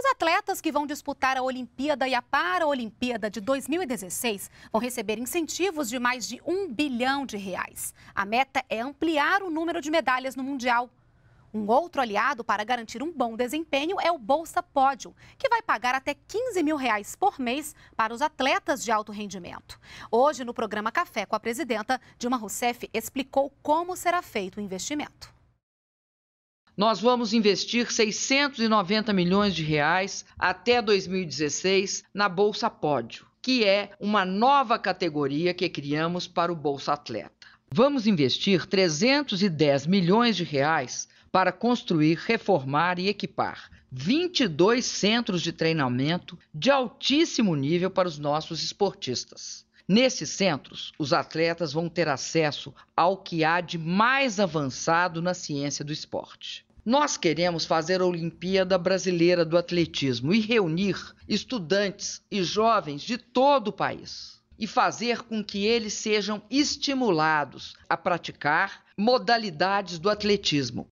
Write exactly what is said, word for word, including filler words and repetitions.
Os atletas que vão disputar a Olimpíada e a Paralimpíada de dois mil e dezesseis vão receber incentivos de mais de um bilhão de reais. A meta é ampliar o número de medalhas no Mundial. Um outro aliado para garantir um bom desempenho é o Bolsa Pódio, que vai pagar até quinze mil reais por mês para os atletas de alto rendimento. Hoje, no programa Café com a Presidenta, Dilma Rousseff explicou como será feito o investimento. Nós vamos investir seiscentos e noventa milhões de reais até dois mil e dezesseis na Bolsa Pódio, que é uma nova categoria que criamos para o Bolsa Atleta. Vamos investir trezentos e dez milhões de reais para construir, reformar e equipar vinte e dois centros de treinamento de altíssimo nível para os nossos esportistas. Nesses centros, os atletas vão ter acesso ao que há de mais avançado na ciência do esporte. Nós queremos fazer a Olimpíada Brasileira do Atletismo e reunir estudantes e jovens de todo o país e fazer com que eles sejam estimulados a praticar modalidades do atletismo,